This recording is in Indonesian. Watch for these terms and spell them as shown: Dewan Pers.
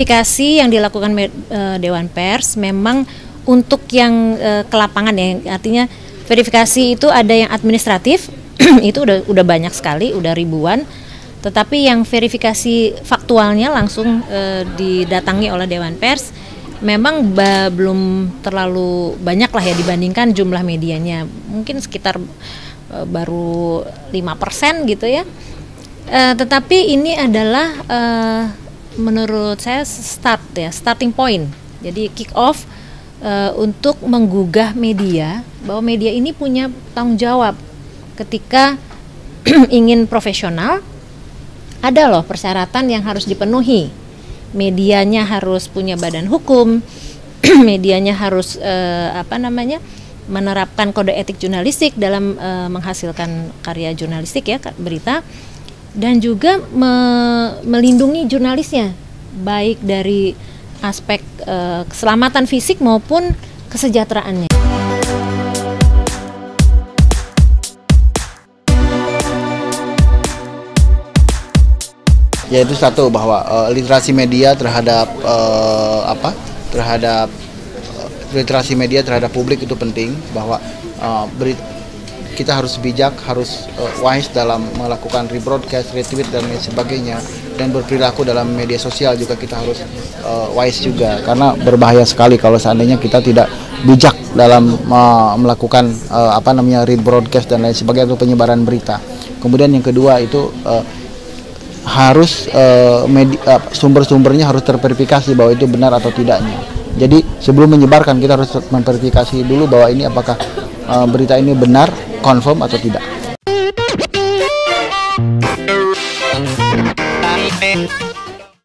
Verifikasi yang dilakukan Dewan Pers memang untuk yang ke lapangan ya, artinya verifikasi itu ada yang administratif itu udah banyak sekali, udah ribuan. Tetapi yang verifikasi faktualnya langsung didatangi oleh Dewan Pers memang belum terlalu banyak lah ya dibandingkan jumlah medianya. Mungkin sekitar baru 5% gitu ya. Tetapi ini adalah menurut saya starting point, jadi kick off untuk menggugah media bahwa media ini punya tanggung jawab ketika ingin profesional. Ada loh persyaratan yang harus dipenuhi, medianya harus punya badan hukum, medianya harus menerapkan kode etik jurnalistik dalam menghasilkan karya jurnalistik ya, berita, dan juga melindungi jurnalisnya baik dari aspek keselamatan fisik maupun kesejahteraannya. Yaitu satu, bahwa literasi media terhadap publik itu penting, bahwa kita harus bijak, harus wise dalam melakukan rebroadcast, retweet dan lain sebagainya, dan berperilaku dalam media sosial juga kita harus wise juga, karena berbahaya sekali kalau seandainya kita tidak bijak dalam melakukan rebroadcast dan lain sebagainya atau penyebaran berita. Kemudian yang kedua itu harus sumber-sumbernya harus terverifikasi bahwa itu benar atau tidaknya. Jadi sebelum menyebarkan kita harus memverifikasi dulu bahwa ini apakah berita ini benar, confirm atau tidak.